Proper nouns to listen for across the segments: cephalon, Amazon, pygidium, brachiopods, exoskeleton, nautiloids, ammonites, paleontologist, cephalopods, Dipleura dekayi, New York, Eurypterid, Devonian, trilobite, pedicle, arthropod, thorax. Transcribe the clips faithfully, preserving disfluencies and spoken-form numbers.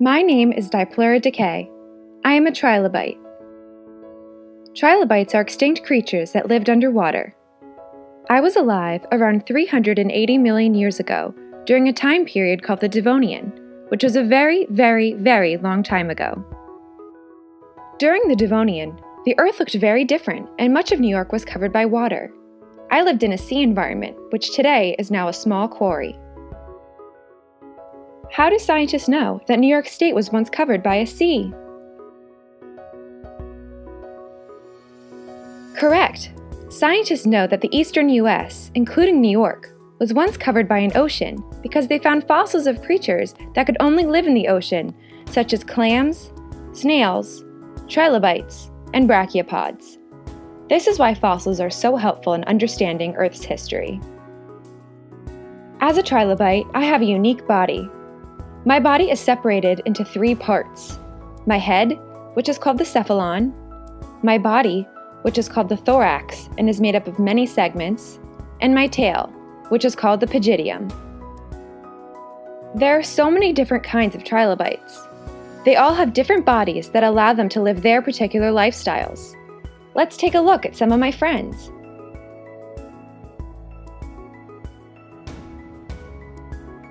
My name is Dipleura Dekayi. I am a trilobite. Trilobites are extinct creatures that lived underwater. I was alive around three hundred eighty million years ago during a time period called the Devonian, which was a very, very, very long time ago. During the Devonian, the Earth looked very different and much of New York was covered by water. I lived in a sea environment, which today is now a small quarry. How do scientists know that New York State was once covered by a sea? Correct! Scientists know that the eastern U S, including New York, was once covered by an ocean because they found fossils of creatures that could only live in the ocean, such as clams, snails, trilobites, and brachiopods. This is why fossils are so helpful in understanding Earth's history. As a trilobite, I have a unique body. My body is separated into three parts. My head, which is called the cephalon, my body, which is called the thorax and is made up of many segments, and my tail, which is called the pygidium. There are so many different kinds of trilobites. They all have different bodies that allow them to live their particular lifestyles. Let's take a look at some of my friends.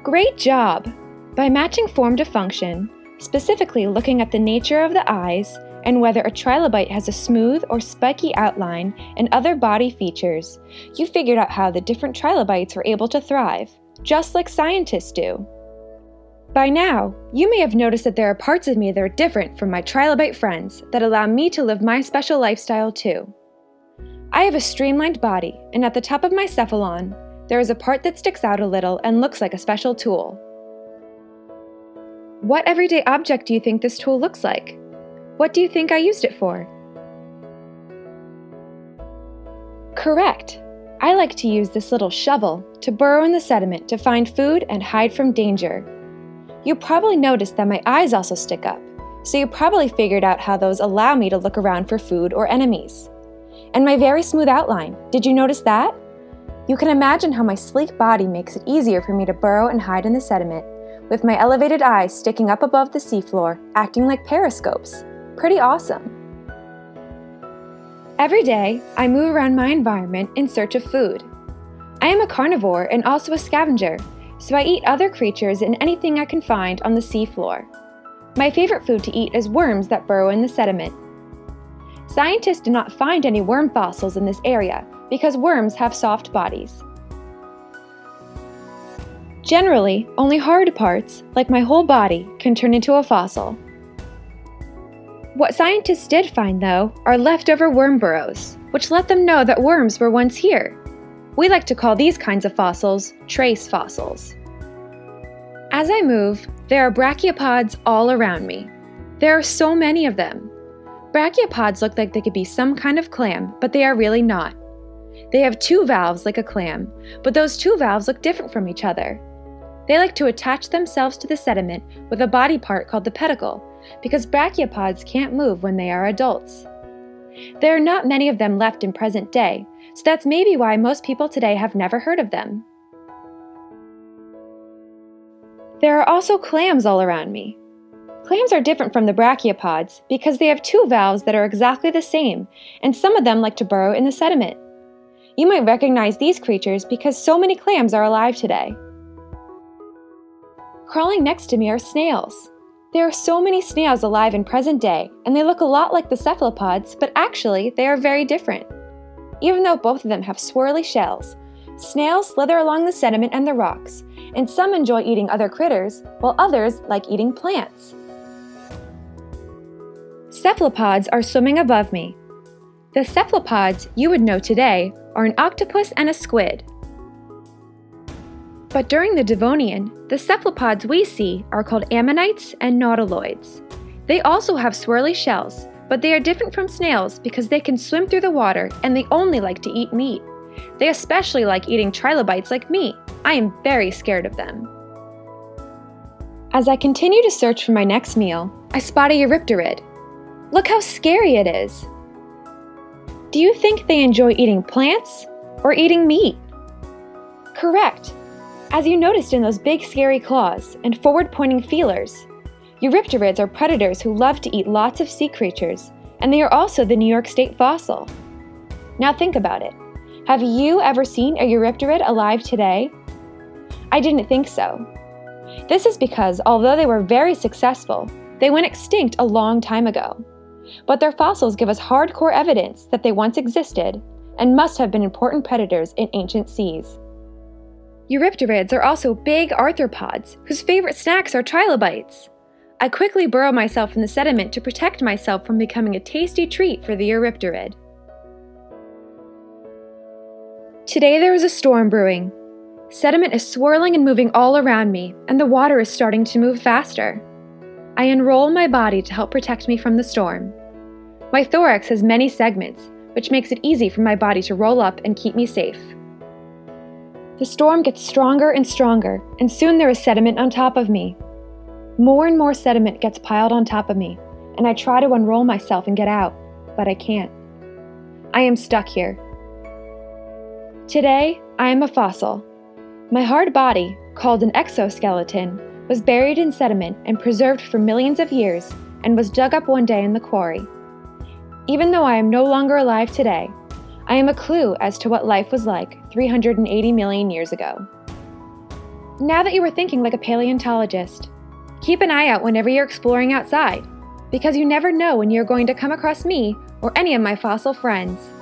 Great job! By matching form to function, specifically looking at the nature of the eyes and whether a trilobite has a smooth or spiky outline and other body features, you figured out how the different trilobites were able to thrive, just like scientists do. By now, you may have noticed that there are parts of me that are different from my trilobite friends that allow me to live my special lifestyle too. I have a streamlined body, and at the top of my cephalon, there is a part that sticks out a little and looks like a special tool. What everyday object do you think this tool looks like? What do you think I used it for? Correct! I like to use this little shovel to burrow in the sediment to find food and hide from danger. You probably noticed that my eyes also stick up, so you probably figured out how those allow me to look around for food or enemies. And my very smooth outline, did you notice that? You can imagine how my sleek body makes it easier for me to burrow and hide in the sediment, with my elevated eyes sticking up above the seafloor, acting like periscopes. Pretty awesome! Every day, I move around my environment in search of food. I am a carnivore and also a scavenger, so I eat other creatures and anything I can find on the seafloor. My favorite food to eat is worms that burrow in the sediment. Scientists did not find any worm fossils in this area because worms have soft bodies. Generally, only hard parts, like my whole body, can turn into a fossil. What scientists did find, though, are leftover worm burrows, which let them know that worms were once here. We like to call these kinds of fossils trace fossils. As I move, there are brachiopods all around me. There are so many of them. Brachiopods look like they could be some kind of clam, but they are really not. They have two valves like a clam, but those two valves look different from each other. They like to attach themselves to the sediment with a body part called the pedicle, because brachiopods can't move when they are adults. There are not many of them left in present day, so that's maybe why most people today have never heard of them. There are also clams all around me. Clams are different from the brachiopods because they have two valves that are exactly the same, and some of them like to burrow in the sediment. You might recognize these creatures because so many clams are alive today. Crawling next to me are snails. There are so many snails alive in present day, and they look a lot like the cephalopods, but actually they are very different. Even though both of them have swirly shells, snails slither along the sediment and the rocks, and some enjoy eating other critters, while others like eating plants. Cephalopods are swimming above me. The cephalopods you would know today are an octopus and a squid. But during the Devonian, the cephalopods we see are called ammonites and nautiloids. They also have swirly shells, but they are different from snails because they can swim through the water and they only like to eat meat. They especially like eating trilobites like me. I am very scared of them. As I continue to search for my next meal, I spot a Eurypterid. Look how scary it is! Do you think they enjoy eating plants or eating meat? Correct! As you noticed in those big scary claws and forward-pointing feelers, Eurypterids are predators who love to eat lots of sea creatures, and they are also the New York State fossil. Now think about it. Have you ever seen a Eurypterid alive today? I didn't think so. This is because although they were very successful, they went extinct a long time ago. But their fossils give us hardcore evidence that they once existed and must have been important predators in ancient seas. Eurypterids are also big arthropods whose favorite snacks are trilobites. I quickly burrow myself in the sediment to protect myself from becoming a tasty treat for the Eurypterid. Today there is a storm brewing. Sediment is swirling and moving all around me, and the water is starting to move faster. I unroll my body to help protect me from the storm. My thorax has many segments, which makes it easy for my body to roll up and keep me safe. The storm gets stronger and stronger, and soon there is sediment on top of me. More and more sediment gets piled on top of me, and I try to unroll myself and get out, but I can't. I am stuck here. Today, I am a fossil. My hard body, called an exoskeleton, was buried in sediment and preserved for millions of years and was dug up one day in the quarry. Even though I am no longer alive today, I am a clue as to what life was like three hundred eighty million years ago. Now that you are thinking like a paleontologist, keep an eye out whenever you're exploring outside, because you never know when you're going to come across me or any of my fossil friends.